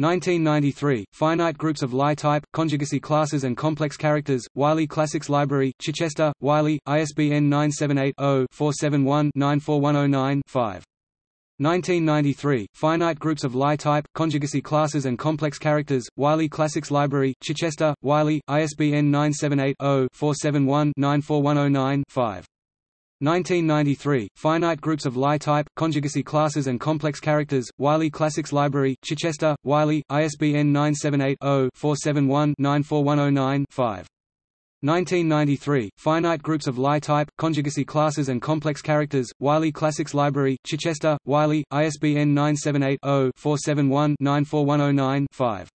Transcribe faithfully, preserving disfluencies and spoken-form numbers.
nineteen ninety-three, Finite Groups of Lie Type, Conjugacy Classes and Complex Characters, Wiley Classics Library, Chichester, Wiley, I S B N nine seven eight, zero, four seven one, nine four one zero nine, five. nineteen ninety-three, Finite Groups of Lie Type, Conjugacy Classes and Complex Characters, Wiley Classics Library, Chichester, Wiley, I S B N nine seven eight, zero, four seven one, nine four one zero nine, five. nineteen ninety-three, Finite Groups of Lie Type, Conjugacy Classes and Complex Characters, Wiley Classics Library, Chichester, Wiley, I S B N nine seven eight, zero, four seven one, nine four one zero nine, five. nineteen ninety-three, Finite Groups of Lie Type, Conjugacy Classes and Complex Characters, Wiley Classics Library, Chichester, Wiley, I S B N nine seven eight, zero, four seven one, nine four one zero nine, five.